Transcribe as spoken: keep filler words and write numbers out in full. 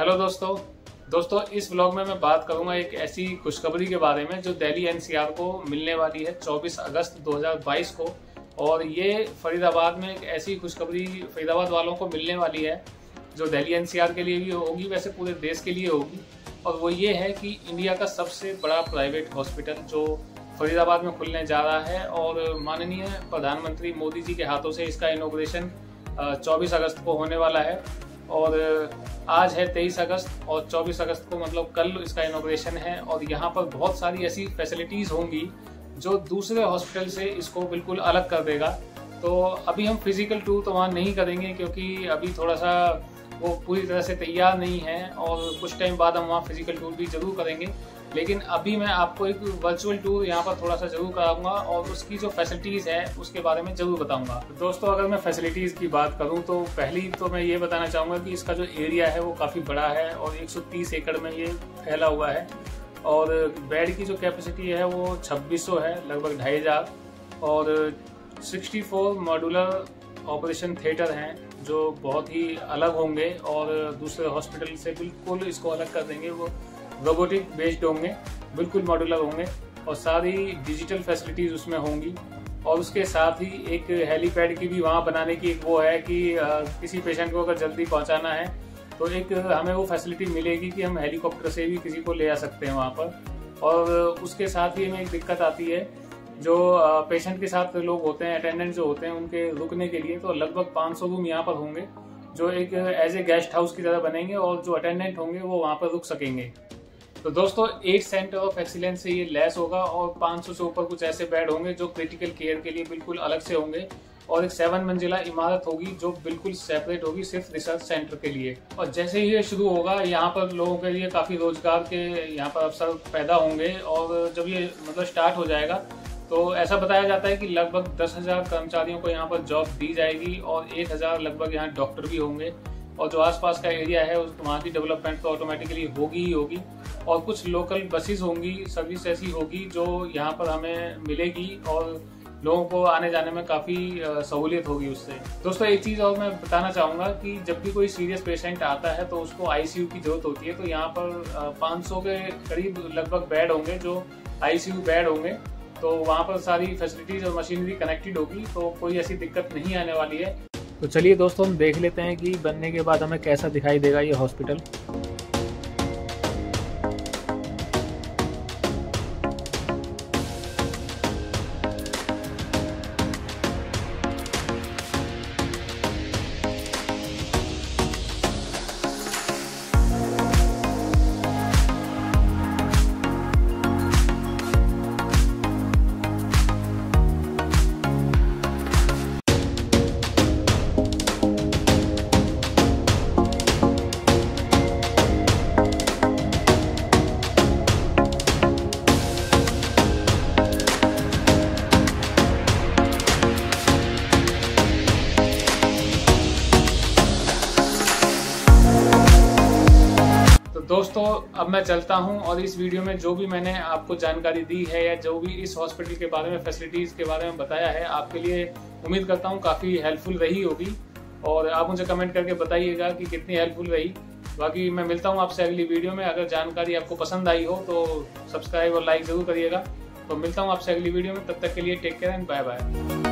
Hello दोस्तों दोस्तों इस व्लॉग में मैं बात करूंगा एक ऐसी खुशखबरी के बारे में जो दिल्ली एनसीआर को मिलने वाली है चौबीस अगस्त दो हज़ार बाईस को। और ये फरीदाबाद में एक ऐसी खुशखबरी फरीदाबाद वालों को मिलने वाली है जो दिल्ली एनसीआर के लिए भी होगी, वैसे पूरे देश के लिए होगी। और वो ये है कि इंडिया का सबसे बड़ा प्राइवेट हॉस्पिटल जो फरीदाबाद में खुलने जा रहा है और माननीय प्रधानमंत्री मोदी जी के हाथों से इसका इनॉग्रेशन चौबीस अगस्त को होने वाला है। और आज है तेईस अगस्त और चौबीस अगस्त को मतलब कल इसका इनॉग्रेशन है। और यहाँ पर बहुत सारी ऐसी फैसिलिटीज़ होंगी जो दूसरे हॉस्पिटल से इसको बिल्कुल अलग कर देगा। तो अभी हम फिज़िकल टूर तो वहाँ नहीं करेंगे क्योंकि अभी थोड़ा सा वो पूरी तरह से तैयार नहीं है और कुछ टाइम बाद हम वहाँ फिज़िकल टूर भी ज़रूर करेंगे। लेकिन अभी मैं आपको एक वर्चुअल टूर यहाँ पर थोड़ा सा ज़रूर कराऊंगा और उसकी जो फैसिलिटीज़ है उसके बारे में ज़रूर बताऊंगा। दोस्तों अगर मैं फैसिलिटीज़ की बात करूँ तो पहली तो मैं ये बताना चाहूँगा कि इसका जो एरिया है वो काफ़ी बड़ा है और एक सौ तीस एकड़ में ये फैला हुआ है। और बेड की जो कैपेसिटी है वो छब्बीस सौ है, लगभग ढाई हज़ार। और sixty four modular operation theatre हैं जो बहुत ही अलग होंगे और दूसरे हॉस्पिटल से बिल्कुल इसको अलग कर देंगे। वो रोबोटिक बेस्ड होंगे, बिल्कुल मॉड्यूलर होंगे और सारी डिजिटल फैसिलिटीज़ उसमें होंगी। और उसके साथ ही एक हेलीपैड की भी वहाँ बनाने की एक वो है कि आ, किसी पेशेंट को अगर जल्दी पहुँचाना है तो एक हमें वो फैसिलिटी मिलेगी कि हम हेलीकॉप्टर से भी किसी को ले आ सकते हैं वहाँ पर। और उसके साथ ही हमें एक दिक्कत आती है जो पेशेंट के साथ लोग होते हैं, अटेंडेंट जो होते हैं, उनके रुकने के लिए। तो लगभग पाँच सौ रूम यहाँ पर होंगे जो एक एज ए गेस्ट हाउस की तरह बनेंगे और जो अटेंडेंट होंगे वो वहाँ पर रुक सकेंगे। तो दोस्तों एट सेंटर ऑफ एक्सीलेंस से ये लैस होगा और पाँच सौ से ऊपर कुछ ऐसे बेड होंगे जो क्रिटिकल केयर के लिए बिल्कुल अलग से होंगे। और एक सेवन मंजिला इमारत होगी जो बिल्कुल सेपरेट होगी सिर्फ रिसर्च सेंटर के लिए। और जैसे ही ये शुरू होगा यहाँ पर लोगों के लिए काफ़ी रोजगार के यहाँ पर अवसर पैदा होंगे। और जब ये मतलब स्टार्ट हो जाएगा तो ऐसा बताया जाता है कि लगभग दस हज़ार कर्मचारियों को यहाँ पर जॉब दी जाएगी और एक हज़ार लगभग यहाँ डॉक्टर भी होंगे। और जो आसपास का एरिया है उस वहाँ की डेवलपमेंट तो ऑटोमेटिकली होगी ही होगी। और कुछ लोकल बसेस होंगी, सर्विस ऐसी होगी जो यहाँ पर हमें मिलेगी और लोगों को आने जाने में काफ़ी सहूलियत होगी उससे। दोस्तों एक चीज़ और मैं बताना चाहूँगा कि जब भी कोई सीरियस पेशेंट आता है तो उसको आईसीयू की ज़रूरत होती है। तो यहाँ पर पाँच सौ के करीब लगभग बेड होंगे जो आईसीयू बेड होंगे। तो वहाँ पर सारी फैसिलिटीज़ और मशीनरी कनेक्टेड होगी तो कोई ऐसी दिक्कत नहीं आने वाली है। तो चलिए दोस्तों हम देख लेते हैं कि बनने के बाद हमें कैसा दिखाई देगा ये हॉस्पिटल। दोस्तों अब मैं चलता हूं और इस वीडियो में जो भी मैंने आपको जानकारी दी है या जो भी इस हॉस्पिटल के बारे में फैसिलिटीज़ के बारे में बताया है आपके लिए उम्मीद करता हूं काफ़ी हेल्पफुल रही होगी। और आप मुझे कमेंट करके बताइएगा कि कितनी हेल्पफुल रही। बाकी मैं मिलता हूं आपसे अगली वीडियो में। अगर जानकारी आपको पसंद आई हो तो सब्सक्राइब और लाइक ज़रूर करिएगा। तो मिलता हूँ आपसे अगली वीडियो में, तब तक के लिए take care and bye bye.